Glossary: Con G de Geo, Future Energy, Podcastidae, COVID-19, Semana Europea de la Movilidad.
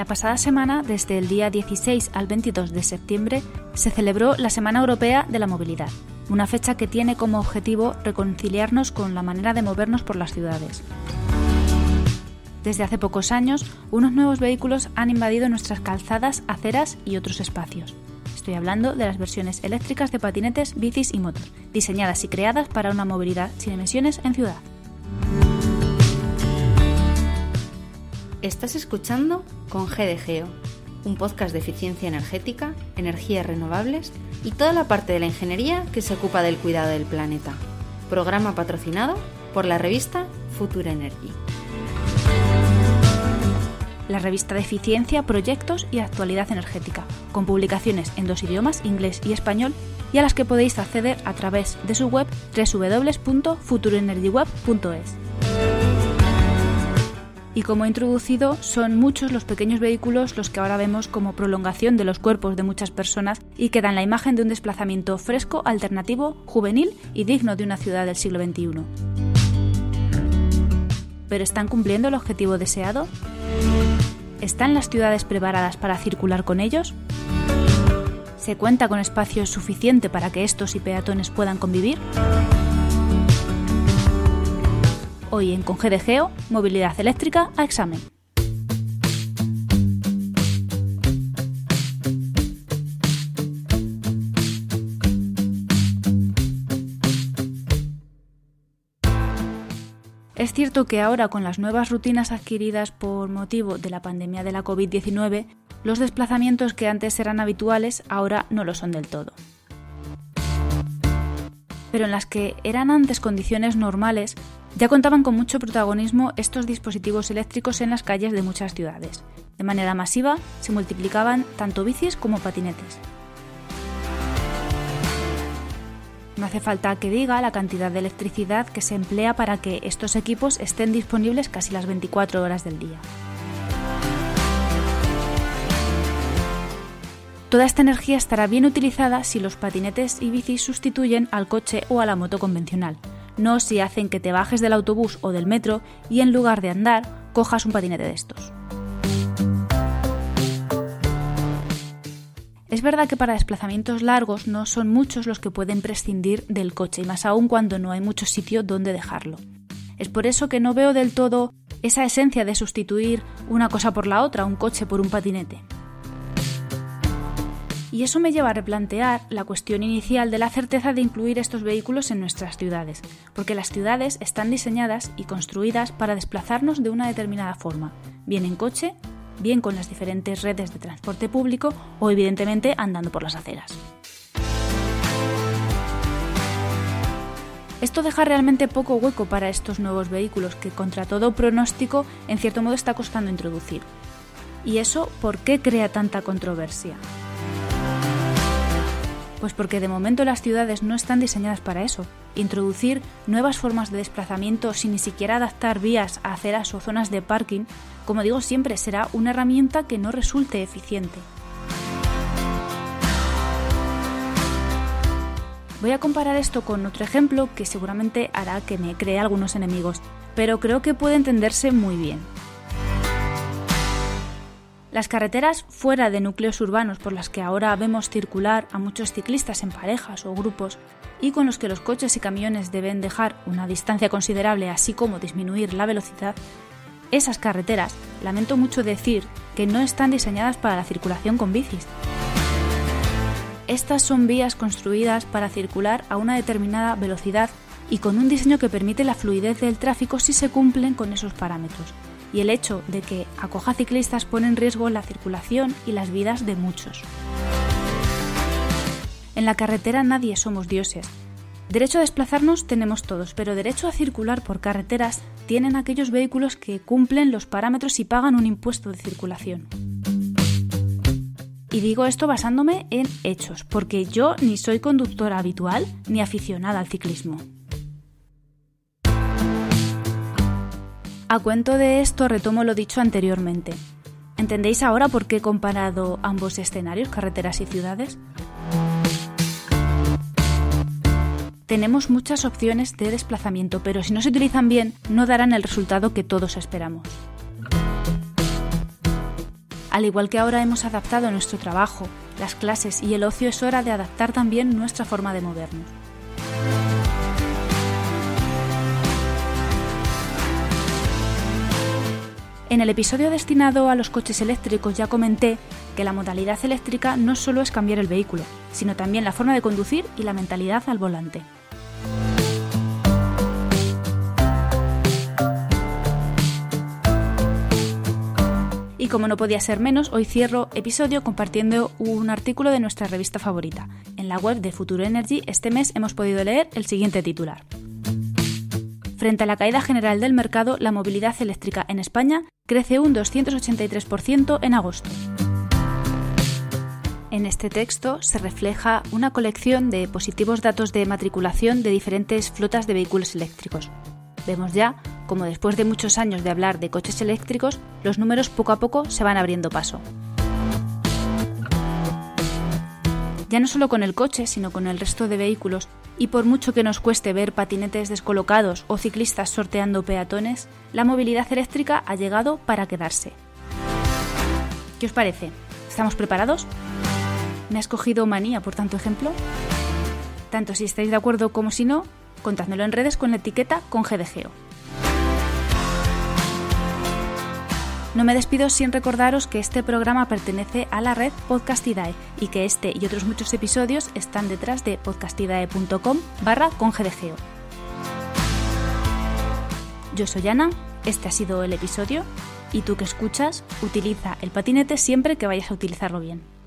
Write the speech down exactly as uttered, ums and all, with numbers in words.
La pasada semana, desde el día dieciséis al veintidós de septiembre, se celebró la Semana Europea de la Movilidad, una fecha que tiene como objetivo reconciliarnos con la manera de movernos por las ciudades. Desde hace pocos años, unos nuevos vehículos han invadido nuestras calzadas, aceras y otros espacios. Estoy hablando de las versiones eléctricas de patinetes, bicis y motos, diseñadas y creadas para una movilidad sin emisiones en ciudad. Estás escuchando Con G de Geo, un podcast de eficiencia energética, energías renovables y toda la parte de la ingeniería que se ocupa del cuidado del planeta. Programa patrocinado por la revista Future Energy. La revista de eficiencia, proyectos y actualidad energética, con publicaciones en dos idiomas, inglés y español, y a las que podéis acceder a través de su web doble u doble u doble u punto future energy web punto es. Y como he introducido, son muchos los pequeños vehículos los que ahora vemos como prolongación de los cuerpos de muchas personas y que dan la imagen de un desplazamiento fresco, alternativo, juvenil y digno de una ciudad del siglo veintiuno. ¿Pero están cumpliendo el objetivo deseado? ¿Están las ciudades preparadas para circular con ellos? ¿Se cuenta con espacio suficiente para que estos y peatones puedan convivir? Hoy en Con G de Geo, movilidad eléctrica a examen. Es cierto que ahora, con las nuevas rutinas adquiridas por motivo de la pandemia de la covid diecinueve, los desplazamientos que antes eran habituales ahora no lo son del todo. Pero en las que eran antes condiciones normales, ya contaban con mucho protagonismo estos dispositivos eléctricos en las calles de muchas ciudades. De manera masiva se multiplicaban tanto bicis como patinetes. No hace falta que diga la cantidad de electricidad que se emplea para que estos equipos estén disponibles casi las veinticuatro horas del día. Toda esta energía estará bien utilizada si los patinetes y bicis sustituyen al coche o a la moto convencional. No si hacen que te bajes del autobús o del metro y en lugar de andar, cojas un patinete de estos. Es verdad que para desplazamientos largos no son muchos los que pueden prescindir del coche, y más aún cuando no hay mucho sitio donde dejarlo. Es por eso que no veo del todo esa esencia de sustituir una cosa por la otra, un coche por un patinete. Y eso me lleva a replantear la cuestión inicial de la certeza de incluir estos vehículos en nuestras ciudades, porque las ciudades están diseñadas y construidas para desplazarnos de una determinada forma, bien en coche, bien con las diferentes redes de transporte público o evidentemente andando por las aceras. Esto deja realmente poco hueco para estos nuevos vehículos que, contra todo pronóstico, en cierto modo está costando introducir. ¿Y eso por qué crea tanta controversia? Pues porque de momento las ciudades no están diseñadas para eso. Introducir nuevas formas de desplazamiento sin ni siquiera adaptar vías a aceras o zonas de parking, como digo siempre, será una herramienta que no resulte eficiente. Voy a comparar esto con otro ejemplo que seguramente hará que me cree algunos enemigos, pero creo que puede entenderse muy bien. Las carreteras fuera de núcleos urbanos por las que ahora vemos circular a muchos ciclistas en parejas o grupos y con los que los coches y camiones deben dejar una distancia considerable así como disminuir la velocidad, esas carreteras, lamento mucho decir, que no están diseñadas para la circulación con bicis. Estas son vías construidas para circular a una determinada velocidad y con un diseño que permite la fluidez del tráfico si se cumplen con esos parámetros. Y el hecho de que acoja ciclistas pone en riesgo la circulación y las vidas de muchos. En la carretera nadie somos dioses. Derecho a desplazarnos tenemos todos, pero derecho a circular por carreteras tienen aquellos vehículos que cumplen los parámetros y pagan un impuesto de circulación. Y digo esto basándome en hechos, porque yo ni soy conductora habitual ni aficionada al ciclismo. A cuento de esto retomo lo dicho anteriormente. ¿Entendéis ahora por qué he comparado ambos escenarios, carreteras y ciudades? Tenemos muchas opciones de desplazamiento, pero si no se utilizan bien, no darán el resultado que todos esperamos. Al igual que ahora hemos adaptado nuestro trabajo, las clases y el ocio, es hora de adaptar también nuestra forma de movernos. En el episodio destinado a los coches eléctricos ya comenté que la modalidad eléctrica no solo es cambiar el vehículo, sino también la forma de conducir y la mentalidad al volante. Y como no podía ser menos, hoy cierro episodio compartiendo un artículo de nuestra revista favorita. En la web de Future Energy este mes hemos podido leer el siguiente titular. Frente a la caída general del mercado, la movilidad eléctrica en España crece un doscientos ochenta y tres por ciento en agosto. En este texto se refleja una colección de positivos datos de matriculación de diferentes flotas de vehículos eléctricos. Vemos ya como después de muchos años de hablar de coches eléctricos, los números poco a poco se van abriendo paso. Ya no solo con el coche, sino con el resto de vehículos, y por mucho que nos cueste ver patinetes descolocados o ciclistas sorteando peatones, la movilidad eléctrica ha llegado para quedarse. ¿Qué os parece? ¿Estamos preparados? ¿Me has cogido manía por tanto ejemplo? Tanto si estáis de acuerdo como si no, contádmelo en redes con la etiqueta Con G de Geo. No me despido sin recordaros que este programa pertenece a la red Podcastidae y que este y otros muchos episodios están detrás de podcastidae.com barra congedegeo. Yo soy Ana, este ha sido el episodio, y tú que escuchas, utiliza el patinete siempre que vayas a utilizarlo bien.